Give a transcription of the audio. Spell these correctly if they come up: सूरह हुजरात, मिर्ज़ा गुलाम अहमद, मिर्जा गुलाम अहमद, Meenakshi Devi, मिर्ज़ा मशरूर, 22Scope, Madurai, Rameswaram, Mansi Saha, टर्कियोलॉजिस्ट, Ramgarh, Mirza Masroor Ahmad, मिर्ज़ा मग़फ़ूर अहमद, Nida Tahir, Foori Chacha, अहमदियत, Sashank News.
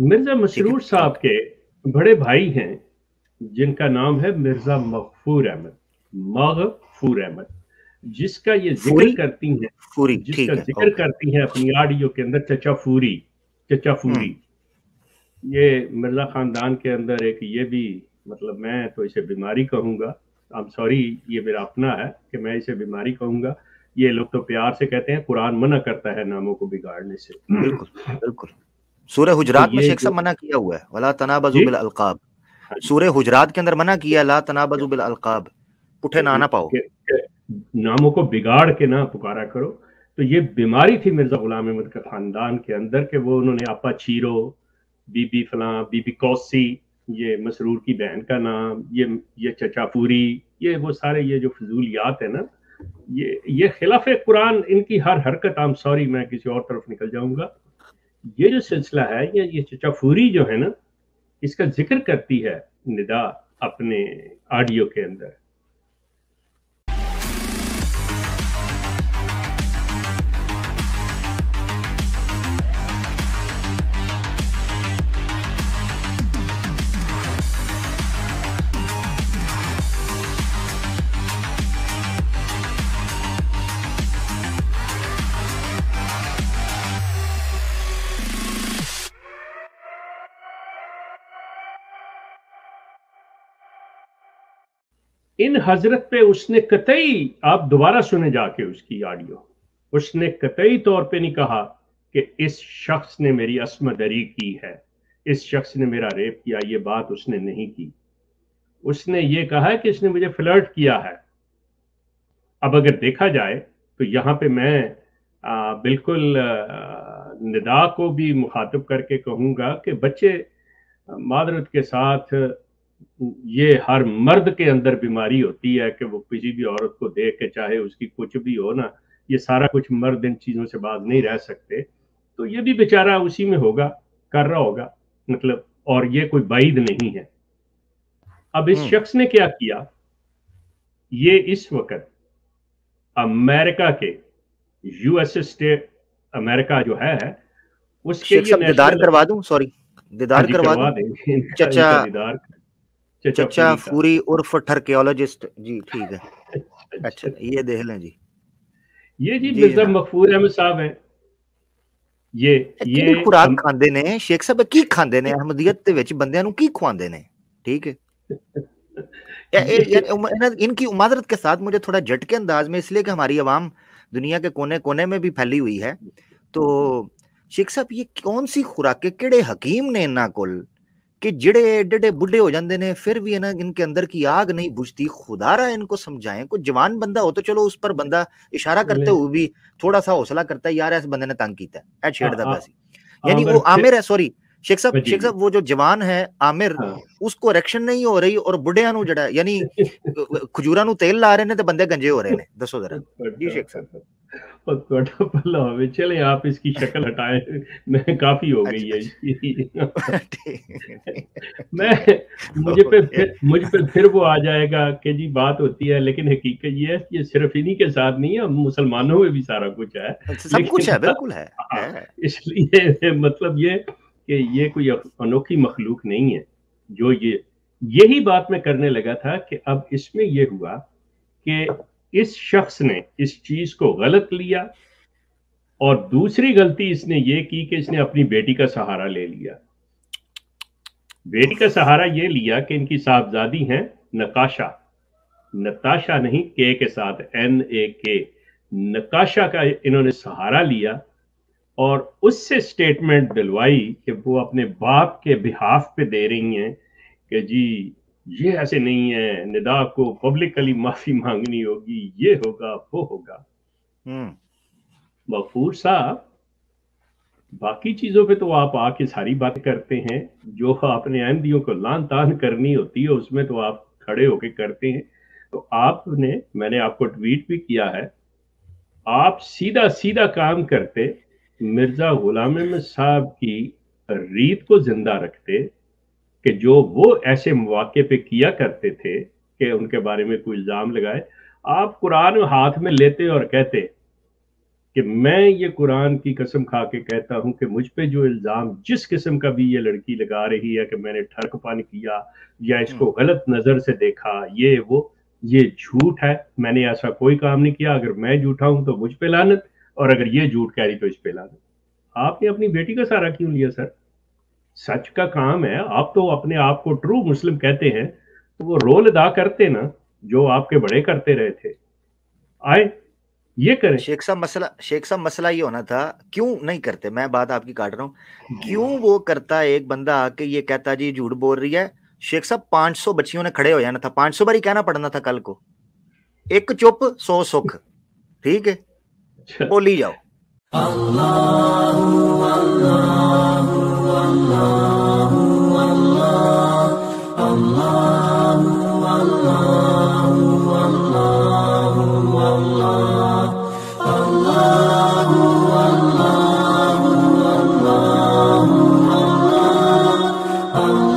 मिर्ज़ा मशरूर साहब के बड़े भाई हैं जिनका नाम है मिर्ज़ा मग़फ़ूर अहमद, जिसका ये जिक्र करती हैं, जिसका जिक्र करती हैं अपनी ऑडियो के अंदर चचा फूरी। ये मिर्ज़ा खानदान के अंदर एक ये भी, मतलब मैं तो इसे बीमारी कहूँगा, आई एम सॉरी, ये मेरा अपना है कि मैं इसे बीमारी कहूँगा। ये लोग तो प्यार से कहते हैं, कुरान मना करता है नामों को बिगाड़ने से। बिल्कुल बिल्कुल, सूरह हुजरात में शेख साहब मना किया हुआ है, वला तनाबजु बिल अलकाब। सूरह हुजरात के अंदर मना किया, ला तनाबजु बिल अलकाब, पुठे ना पाओ, नामों को बिगाड़ के ना पुकारा करो। तो ये बीमारी थी मिर्जा गुलाम अहमद के खानदान के अंदर कि वो, उन्होंने आपा चीरो, बीबी फलां, बीबी कौसी, ये मशरूर की बहन का नाम, ये चचापूरी, ये वो सारे ये जो फजूलियात है ना, ये खिलाफ कुरान इनकी हर हरकत। आई एम सॉरी, मैं किसी और तरफ निकल जाऊंगा। ये जो सिलसिला है, ये चचाफूरी जो है ना, इसका जिक्र करती है निदा अपने ऑडियो के अंदर। इन हजरत पे उसने कतई, आप दोबारा सुने जाके उसकी ऑडियो, उसने कतई तौर पे नहीं कहा कि इस शख्स ने मेरी अस्मदरी की है, इस शख्स ने मेरा रेप किया, ये बात उसने नहीं की। उसने ये कहा कि इसने मुझे फ्लर्ट किया है। अब अगर देखा जाए तो यहाँ पे मैं बिल्कुल निदा को भी मुखातब करके कहूँगा कि बच्चे, मादरत के साथ, ये हर मर्द के अंदर बीमारी होती है कि वो किसी भी औरत को देख के, चाहे उसकी कुछ भी हो ना, ये सारा कुछ मर्द इन चीज़ों से बाज नहीं रह सकते। तो ये भी बेचारा उसी में होगा, कर रहा होगा, मतलब, और ये कोई बाइद नहीं है। अब इस शख्स ने क्या किया, ये इस वक्त अमेरिका के, यूएसए स्टेट अमेरिका जो है, उसके दीदार करवा दूं। चचा फूरी उर्फ टर्कियोलॉजिस्ट जी, ठीक है, अच्छा ये देख लें जी, ये जी मिर्ज़ा मग़फ़ूर अहमद साहब हैं। ये खुराक खांदे ने शेख साहब, की खांदे ने अहमदियत दे विच बंदियां नु की खुवांदे ने, ठीक है। इनकी उमादरत के साथ मुझे थोड़ा झटके अंदाज में, इसलिए कि हमारी आवाम दुनिया के कोने कोने में भी फैली हुई है। तो शेख साहब, ये कौन सी खुराके केड़े हकीम ने इन्हां कोल कि जिड़े एडे एडे बुढ़े हो जाते हैं, फिर भी है ना इनके अंदर की आग नहीं बुझती? खुदारा इनको समझाएं। कोई जवान बंदा हो तो चलो उस पर बंदा इशारा करते हुए भी थोड़ा सा हौसला करता है, यार इस बंदे ने तंग किया है, ऐ छेड़ दा सी। यानी वो आमिर है, सॉरी शेख साहब, वो जो जवान है आमिर, उसको इरेक्शन नहीं हो रही और बुढ़िया नू जड़ा, यानी खजूरा नू तेल ला रहे ने तो बंदे गंजे हो रहे ने। दसो जरा जी शेख साहब, चले आप इसकी शक्ल हटाए, मैं काफी हो गई है। मुझ पे फिर वो आ जाएगा कि जी बात होती है, लेकिन हकीकत ये सिर्फ इन्हीं के साथ नहीं है, मुसलमानों में भी सारा कुछ है, सब कुछ है, बिल्कुल है। इसलिए मतलब ये कि ये कोई अनोखी मखलूक नहीं है। जो यही बात मैं करने लगा था कि अब इसमें ये हुआ कि इस शख्स ने इस चीज को गलत लिया, और दूसरी गलती इसने ये की कि इसने अपनी बेटी का सहारा ले लिया। बेटी का सहारा ये लिया कि इनकी साहबजादी हैं नताशा, नहीं के साथ NAK, नताशा का इन्होंने सहारा लिया और उससे स्टेटमेंट दिलवाई कि वो अपने बाप के बिहाफ पे दे रही हैं कि जी ये ऐसे नहीं है, निदा को पब्लिकली माफी मांगनी होगी, ये होगा, वो होगा। मग़फ़ूर साहब, बाकी चीजों पे तो आप आके सारी बात करते हैं, जो आपने अहमदियों को लान तान करनी होती है उसमें तो आप खड़े होके करते हैं। तो आपने, मैंने आपको ट्वीट भी किया है, आप सीधा सीधा काम करते, मिर्जा गुलाम अहमद साहब की रीत को जिंदा रखते कि जो वो ऐसे मौके पे किया करते थे कि उनके बारे में कोई इल्ज़ाम लगाए। आप कुरान हाथ में लेते और कहते कि मैं ये कुरान की कसम खा के कहता हूँ कि मुझ पे जो इल्ज़ाम जिस किस्म का भी ये लड़की लगा रही है कि मैंने ठरकपन किया या इसको गलत नज़र से देखा, ये वो, ये झूठ है। मैंने ऐसा कोई काम नहीं किया। अगर मैं झूठा हूँ तो मुझ पे लानत, और अगर ये झूठ कह रही तो इस पे लानत। आपने अपनी बेटी का सहारा क्यों लिया सर? सच का काम है। आप तो अपने आप को ट्रू मुस्लिम कहते हैं, तो वो रोल अदा करते ना जो आपके बड़े करते रहे थे। आए ये करें। शेख साहब मसला ये होना था, क्यों नहीं करते? मैं बात आपकी काट रहा हूँ। क्यों वो करता, एक बंदा आके ये कहता जी झूठ बोल रही है। शेख साहब 500 बच्चियों ने खड़े हो जाना था, 500 बार ही कहना पड़ना था कल को, एक चुप 100 सुख। ठीक है, बोली जाओ। अल्लाहु अल्लाहु अल्लाहु अल्लाहु अल्लाहु अल्लाहु अल्लाहु अल्लाहु अल्लाहु अल्लाहु अल्लाहु अल्लाहु।